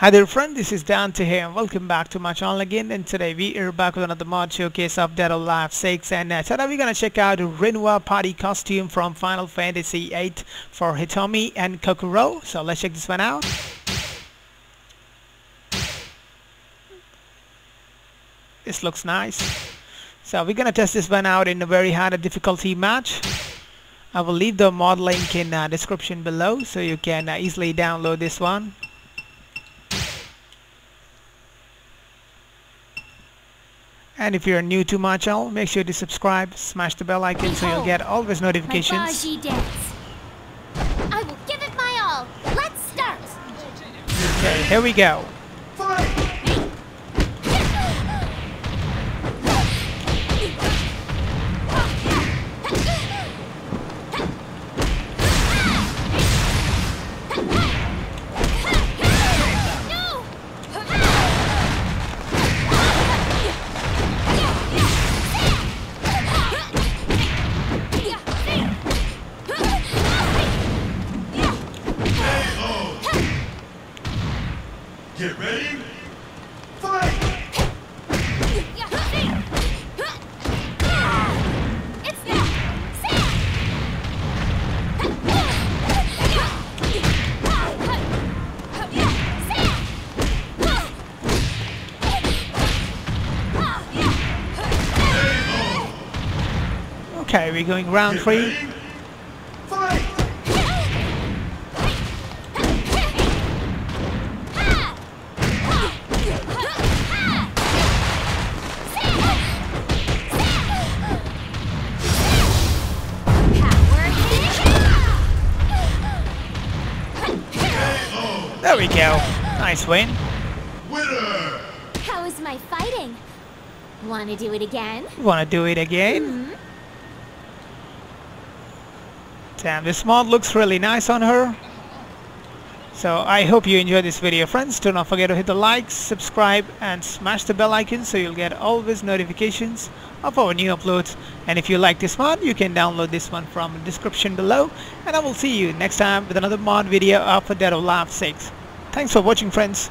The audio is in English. Hi there friend, this is Dante here and welcome back to my channel again, and today we are back with another mod showcase of Dead or Alive 6, and today we're gonna check out Renoir party costume from Final Fantasy 8 for Hitomi and Kokuro. So let's check this one out. This looks nice. So we're gonna test this one out in a very hard difficulty match. I will leave the mod link in description below so you can easily download this one. And if you're new to my channel, make sure to subscribe, smash the bell icon so you'll get always notifications. I will give it my all. Let's start. Okay, here we go. Get ready, fight! Okay, we're going round three. There we go. Nice win. Winner! How is my fighting? Wanna do it again? Wanna do it again? Damn, this mod looks really nice on her. So I hope you enjoyed this video, friends. Do not forget to hit the like, subscribe and smash the bell icon so you'll get always notifications of our new uploads. And if you like this mod, you can download this one from the description below. And I will see you next time with another mod video of Dead or Alive 6. Thanks for watching, friends.